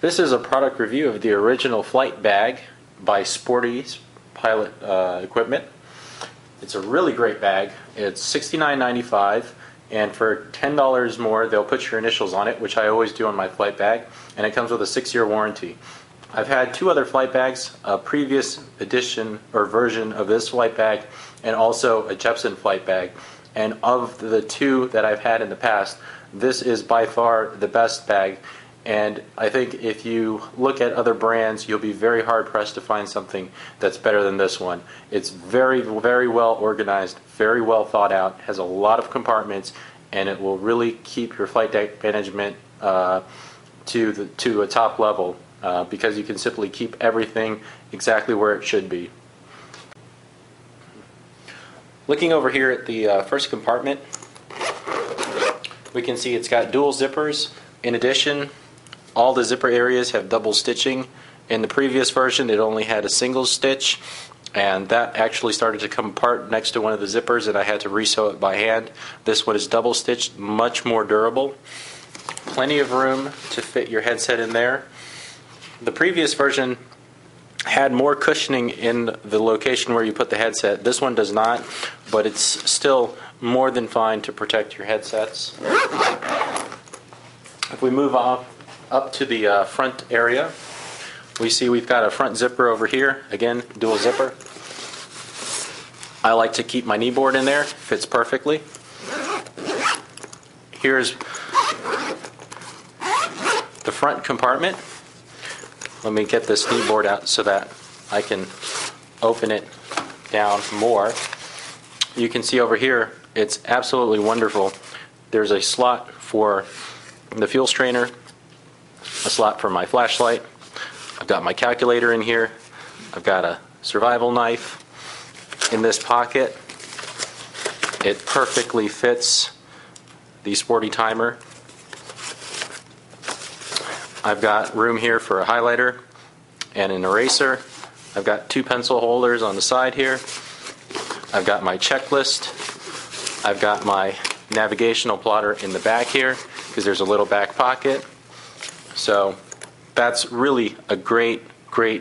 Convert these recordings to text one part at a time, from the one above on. This is a product review of the original flight bag by Sporty's Pilot Equipment. It's a really great bag. It's $69.95, and for $10 more they'll put your initials on it, which I always do on my flight bag, and it comes with a 6-year warranty. I've had two other flight bags, a previous edition or version of this flight bag and also a Jepson flight bag, and of the two that I've had in the past, this is by far the best bag. And I think if you look at other brands, you'll be very hard pressed to find something that's better than this one. It's very, very well organized, very well thought out, has a lot of compartments, and it will really keep your flight deck management to a top level because you can simply keep everything exactly where it should be. Looking over here at the first compartment, we can see it's got dual zippers. In addition, all the zipper areas have double stitching. In the previous version, it only had a single stitch, and that actually started to come apart next to one of the zippers, and I had to resew it by hand. This one is double stitched, much more durable. Plenty of room to fit your headset in there. The previous version had more cushioning in the location where you put the headset. This one does not, but it's still more than fine to protect your headsets. If we move off up to the front area, we see we've got a front zipper over here. Again, dual zipper. I like to keep my knee board in there. Fits perfectly. Here's the front compartment. Let me get this knee board out so that I can open it down more. You can see over here, it's absolutely wonderful. There's a slot for the fuel strainer, a slot for my flashlight, I've got my calculator in here, I've got a survival knife in this pocket. It perfectly fits the Sporty timer. I've got room here for a highlighter and an eraser. I've got two pencil holders on the side here. I've got my checklist. I've got my navigational plotter in the back here, because there's a little back pocket. So that's really a great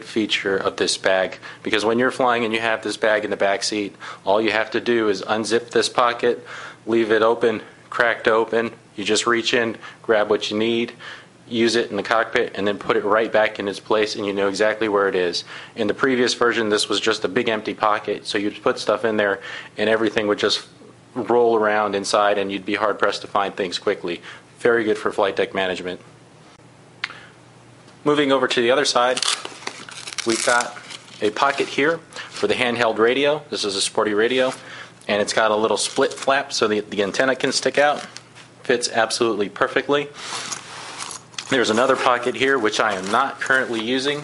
feature of this bag, because when you're flying and you have this bag in the back seat, all you have to do is unzip this pocket, leave it open, cracked open. You just reach in, grab what you need, use it in the cockpit, and then put it right back in its place, and you know exactly where it is. In the previous version, this was just a big empty pocket, so you'd put stuff in there and everything would just roll around inside, and you'd be hard pressed to find things quickly. Very good for flight deck management. Moving over to the other side, we've got a pocket here for the handheld radio. This is a Sporty radio, and it's got a little split flap so that the antenna can stick out. Fits absolutely perfectly. There's another pocket here which I am not currently using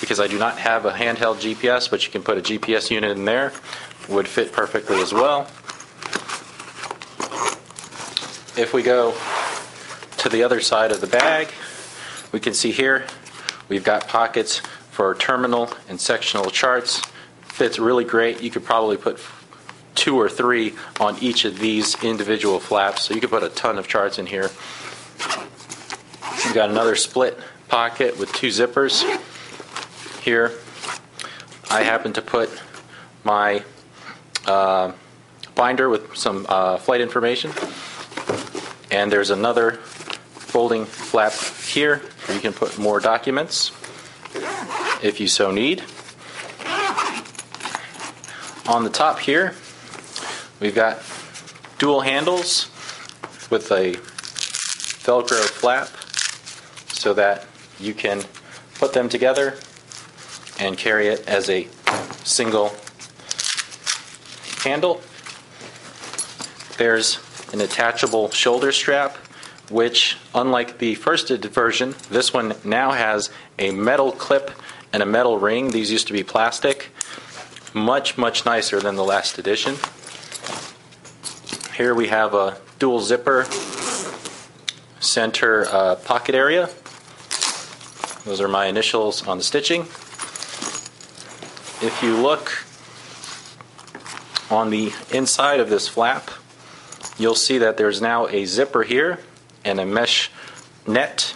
because I do not have a handheld GPS, but you can put a GPS unit in there. Would fit perfectly as well. If we go to the other side of the bag, we can see here we've got pockets for terminal and sectional charts. Fits really great. You could probably put 2 or 3 on each of these individual flaps, so you could put a ton of charts in here. You've got another split pocket with 2 zippers here. I happen to put my binder with some flight information, and there's another folding flap here where you can put more documents if you so need. On the top here, we've got dual handles with a Velcro flap so that you can put them together and carry it as a single handle. There's an attachable shoulder strap, which, unlike the first version, this one now has a metal clip and a metal ring. These used to be plastic. Much nicer than the last edition. Here we have a dual zipper center pocket area. Those are my initials on the stitching. If you look on the inside of this flap, you'll see that there's now a zipper here and a mesh net.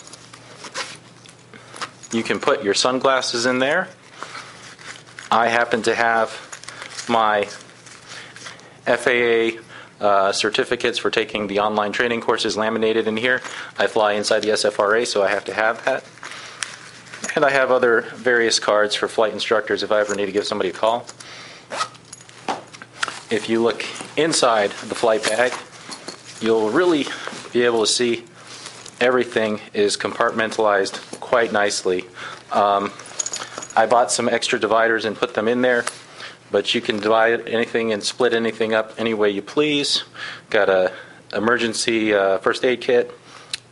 You can put your sunglasses in there. I happen to have my FAA certificates for taking the online training courses laminated in here. I fly inside the SFRA, so I have to have that. And I have other various cards for flight instructors if I ever need to give somebody a call. If you look inside the flight bag, you'll really be able to see everything is compartmentalized quite nicely. I bought some extra dividers and put them in there, but you can divide anything and split anything up any way you please. Got a emergency first aid kit,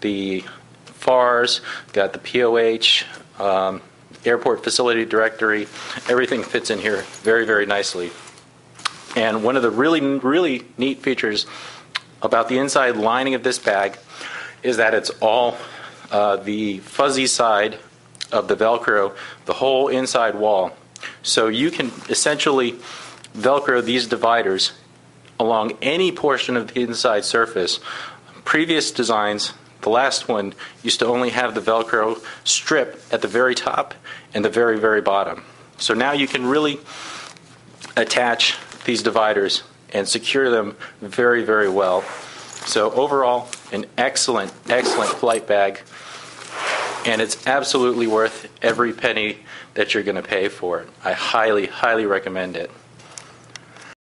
the FARS, got the POH, airport facility directory. Everything fits in here very, very nicely. And one of the really, really neat features about the inside lining of this bag is that it's all the fuzzy side of the Velcro, the whole inside wall. So you can essentially Velcro these dividers along any portion of the inside surface. Previous designs, the last one, used to only have the Velcro strip at the very top and the very, very bottom. So now you can really attach these dividers and secure them very, very well. So overall, an excellent, excellent flight bag, and it's absolutely worth every penny that you're going to pay for it. I highly, highly recommend it.